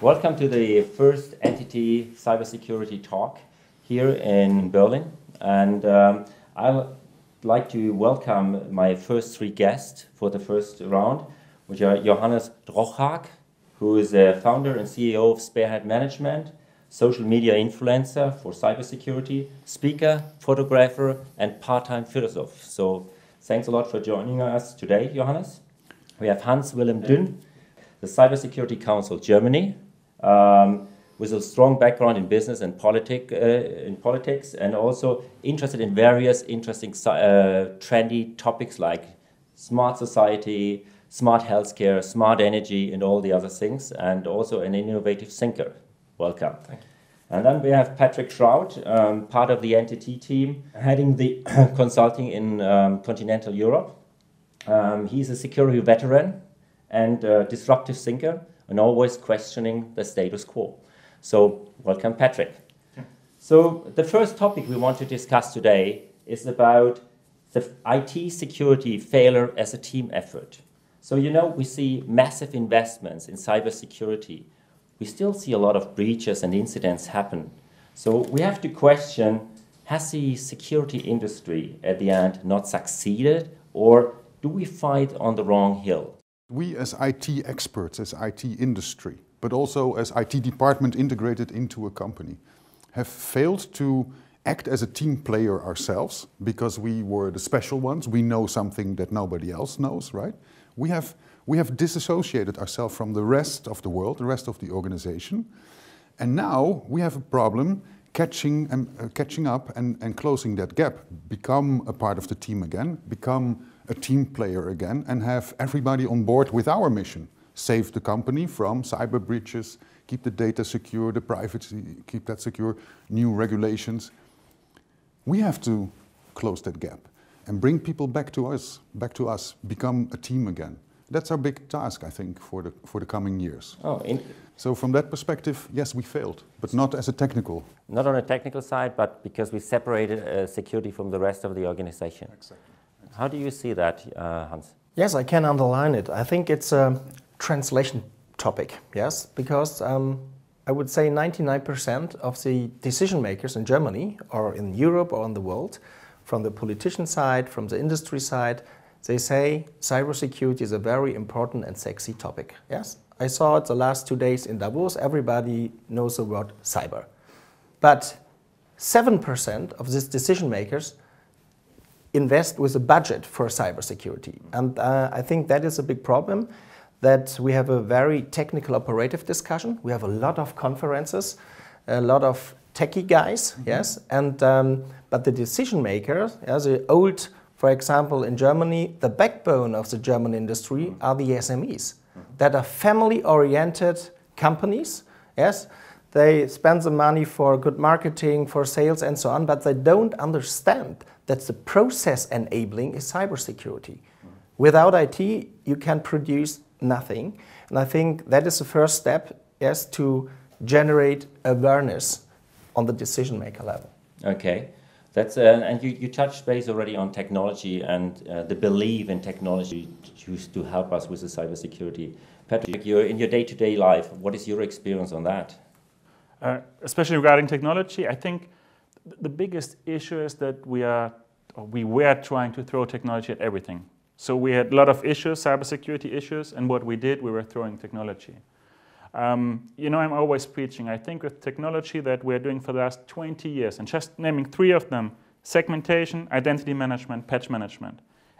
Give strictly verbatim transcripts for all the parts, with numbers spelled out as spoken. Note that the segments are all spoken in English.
Welcome to the first N T T cybersecurity talk here in Berlin. And um, I'd like to welcome my first three guests for the first round, which are Johannes Drooghaag, who is the founder and C E O of Spearhead Management, social media influencer for cybersecurity, speaker, photographer, and part-time philosopher. So thanks a lot for joining us today, Johannes. We have Hans-Wilhelm Dünn, the Cybersecurity Council Germany, Um, with a strong background in business and politic, uh, in politics, and also interested in various interesting, uh, trendy topics like smart society, smart healthcare, smart energy, and all the other things, and also an innovative thinker. Welcome. Thank you. And then we have Patrick Schraut, um, part of the N T T team, heading the consulting in um, continental Europe. Um, he's a security veteran and a disruptive thinker, and always questioning the status quo. So welcome, Patrick. Yeah. So the first topic we want to discuss today is about the I T security failure as a team effort. So, you know, we see massive investments in cybersecurity. We still see a lot of breaches and incidents happen. So we have to question, has the security industry at the end not succeeded, or do we fight on the wrong hill? We as I T experts, as I T industry, but also as I T department integrated into a company, have failed to act as a team player ourselves because we were the special ones. We know something that nobody else knows, right? We have, we have disassociated ourselves from the rest of the world, the rest of the organization. And now we have a problem catching, um, uh, catching up and, and closing that gap, become a part of the team again, become a team player again, and have everybody on board with our mission. Save the company from cyber breaches, keep the data secure, the privacy, keep that secure, new regulations. We have to close that gap and bring people back to us, back to us, become a team again. That's our big task, I think, for the, for the coming years. Oh, so from that perspective, yes, we failed, but not as a technical. Not on a technical side, but because we separated uh, security from the rest of the organization. Exactly. How do you see that, uh, Hans? Yes, I can underline it. I think it's a translation topic, yes, because um, I would say ninety-nine percent of the decision makers in Germany or in Europe or in the world, from the politician side, from the industry side, they say cybersecurity is a very important and sexy topic, yes. I saw it the last two days in Davos, everybody knows the word cyber. But seven percent of these decision makers invest with a budget for cybersecurity. And uh, I think that is a big problem, that we have a very technical operative discussion. We have a lot of conferences, a lot of techie guys, mm-hmm. yes, and, um, but the decision makers, yeah, the old, for example, in Germany, the backbone of the German industry mm-hmm. are the S M Es mm-hmm. that are family-oriented companies, yes. They spend the money for good marketing, for sales, and so on, but they don't understand that the process enabling is cybersecurity. Mm-hmm. Without I T, you can produce nothing. And I think that is the first step, yes, to generate awareness on the decision-maker level. Okay. That's, uh, and you, you touched base already on technology and uh, the belief in technology to, to help us with the cybersecurity. Patrick, you're in your day-to-day life, what is your experience on that? Uh, especially regarding technology, I think the biggest issue is that we are, or we were trying to throw technology at everything. So we had a lot of issues, cybersecurity issues, and what we did, we were throwing technology. Um, you know, I'm always preaching, I think with technology that we're doing for the last twenty years, and just naming three of them, segmentation, identity management, patch management.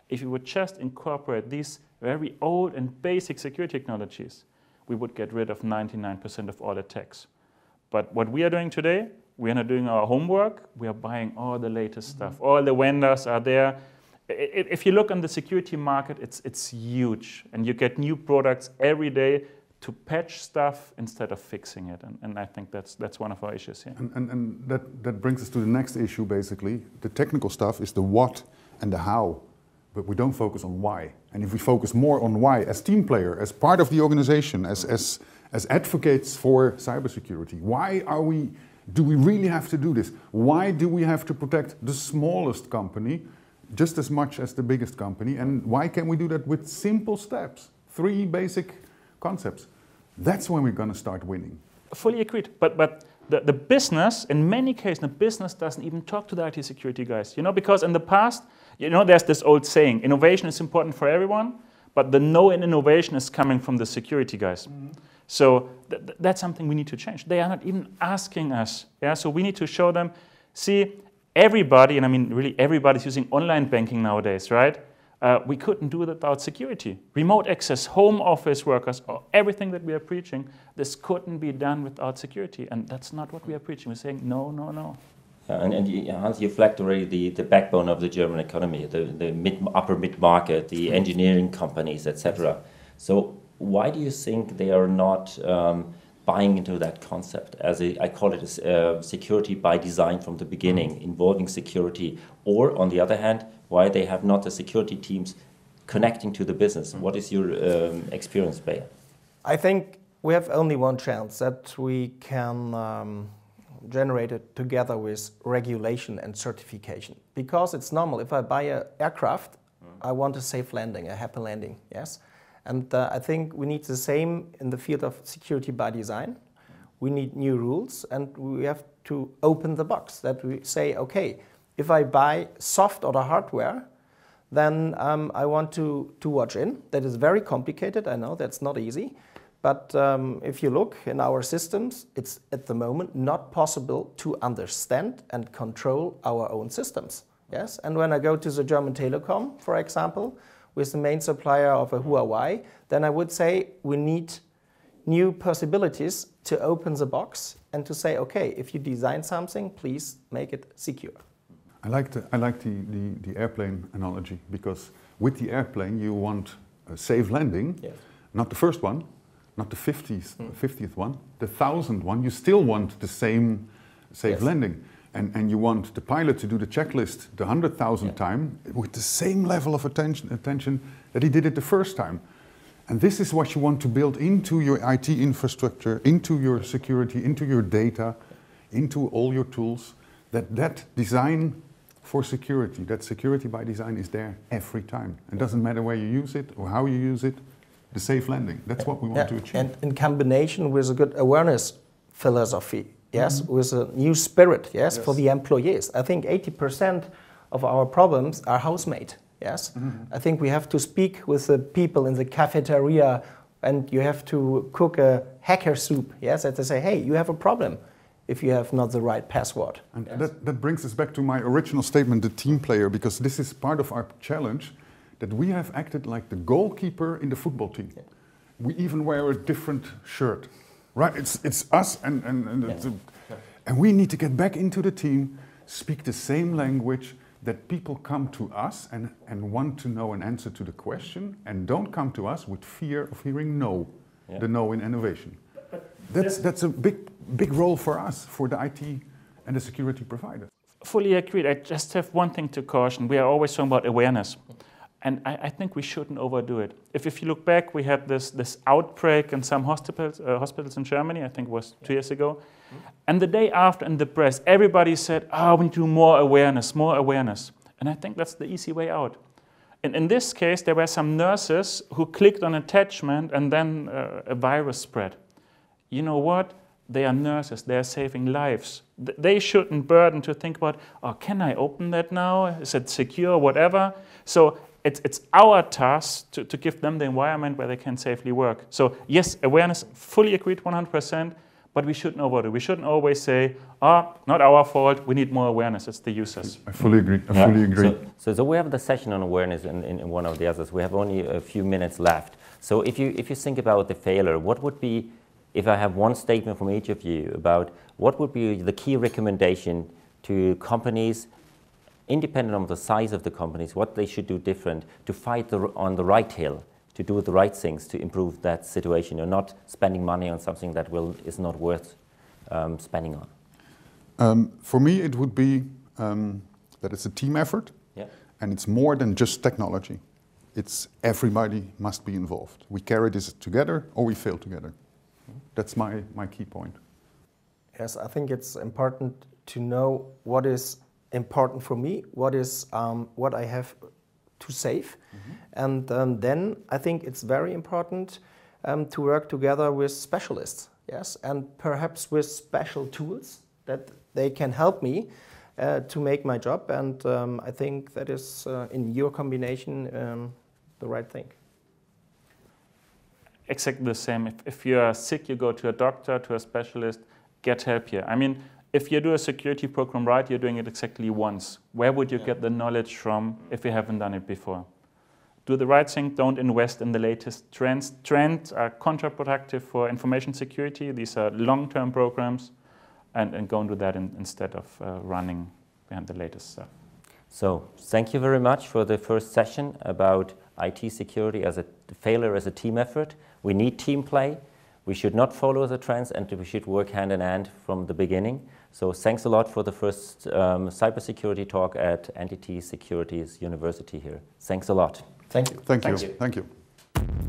If you would just incorporate these very old and basic security technologies, we would get rid of ninety-nine percent of all attacks. But what we are doing today, we are not doing our homework, we are buying all the latest mm-hmm. stuff. All the vendors are there. If you look on the security market, it's, it's huge. And you get new products every day to patch stuff instead of fixing it. And, and I think that's, that's one of our issues here. And, and, and that, that brings us to the next issue, basically. The technical stuff is the what and the how, but we don't focus on why. And if we focus more on why, as team player, as part of the organization, as, as as advocates for cybersecurity. Why are we, do we really have to do this? Why do we have to protect the smallest company just as much as the biggest company? And why can we do that with simple steps? Three basic concepts. That's when we're going to start winning. Fully agreed. But, but the, the business, in many cases, the business doesn't even talk to the I T security guys. You know, because in the past, you know, there's this old saying, innovation is important for everyone, but the no in innovation is coming from the security guys. Mm-hmm. So th th that's something we need to change. They are not even asking us. Yeah? So we need to show them, see, everybody, and I mean really everybody's using online banking nowadays, right? Uh, we couldn't do it without security. Remote access, home office workers, or everything that we are preaching, this couldn't be done without security. And that's not what we are preaching. We're saying, no, no, no. Yeah, and, and you, Hans, you flagged already the, the backbone of the German economy, the, the mid, upper mid-market, the engineering companies, et cetera. So why do you think they are not um, buying into that concept? As a, I call it as, uh, security by design from the beginning, involving security, or on the other hand, why they have not the security teams connecting to the business. What is your um, experience, Bayer? I think we have only one chance, that we can um, generate it together with regulation and certification. Because it's normal, if I buy an aircraft, mm-hmm. I want a safe landing, a happy landing, yes? And uh, I think we need the same in the field of security by design. Mm-hmm. We need new rules, and we have to open the box, that we say, okay, if I buy soft or the hardware, then um, I want to, to watch in. That is very complicated, I know, that's not easy. But um, if you look in our systems, it's at the moment not possible to understand and control our own systems. Yes, and when I go to the German Telekom, for example, with the main supplier of a Huawei, then I would say we need new possibilities to open the box and to say, okay, if you design something, please make it secure. I like, the, I like the, the, the airplane analogy, because with the airplane you want a safe landing, yes. Not the first one, not the fiftieth, mm. fiftieth one, the thousandth one, you still want the same safe yes. landing. And, and you want the pilot to do the checklist the hundred thousandth yeah. time with the same level of attention, attention that he did it the first time. And this is what you want to build into your I T infrastructure, into your security, into your data, into all your tools, that that design for security, that security by design is there every time. It doesn't matter where you use it or how you use it, the safe landing, that's what we want yeah. to achieve. And in combination with a good awareness philosophy, yes, mm-hmm. with a new spirit, yes, yes, for the employees. I think eighty percent of our problems are house-made, yes. Mm-hmm. I think we have to speak with the people in the cafeteria, and you have to cook a hacker soup, yes, and they say, hey, you have a problem if you have not the right password. And yes. that, that brings us back to my original statement, the team player, because this is part of our challenge, that we have acted like the goalkeeper in the football team. Yeah. We even wear a different shirt, right? It's, it's us, and, and, and, yeah. the, yeah. and we need to get back into the team, speak the same language, that people come to us and, and want to know an answer to the question, and don't come to us with fear of hearing no, yeah. the no in innovation. That's, that's a big, big role for us, for the I T and the security provider. Fully agreed. I just have one thing to caution. We are always talking about awareness. And I, I think we shouldn't overdo it. If, if you look back, we had this, this outbreak in some hospitals, uh, hospitals in Germany, I think it was two years ago. And the day after in the press, everybody said, oh, we need to do more awareness, more awareness. And I think that's the easy way out. And in this case, there were some nurses who clicked on attachment and then uh, a virus spread. You know what? They are nurses, they are saving lives. Th they shouldn't burden to think about, oh, can I open that now? Is it secure, whatever? So it's, it's our task to, to give them the environment where they can safely work. So yes, awareness, fully agreed one hundred percent, but we shouldn't overdo. We shouldn't always say, ah, oh, not our fault, we need more awareness, it's the users. I fully agree, I fully yeah. agree. So, so, so we have the session on awareness in, in, in one of the others. We have only a few minutes left. So if you, if you think about the failure, what would be, if I have one statement from each of you about what would be the key recommendation to companies, independent of the size of the companies, what they should do different to fight the, on the right hill, to do the right things to improve that situation, or not spending money on something that will, is not worth um, spending on? Um, for me, it would be um, that it's a team effort, yeah. and it's more than just technology. It's everybody must be involved. We carry this together or we fail together. That's my, my key point. Yes, I think it's important to know what is important for me, what is um, what I have to save. Mm-hmm. And um, then I think it's very important um, to work together with specialists, yes, and perhaps with special tools that they can help me uh, to make my job. And um, I think that is, uh, in your combination, um, the right thing. Exactly the same. If, if you are sick, you go to a doctor, to a specialist, get help here. I mean, if you do a security program right, you're doing it exactly once. Where would you yeah. get the knowledge from if you haven't done it before? Do the right thing, don't invest in the latest trends. Trends are counterproductive for information security. These are long-term programs, and, and go and do that in, instead of uh, running behind the latest stuff. So thank you very much for the first session about I T security as a failure as a team effort. We need team play. We should not follow the trends, and we should work hand in hand from the beginning. So thanks a lot for the first um, cybersecurity talk at N T T Securities University here. Thanks a lot. Thank you. Thank you. Thank you. Thank you.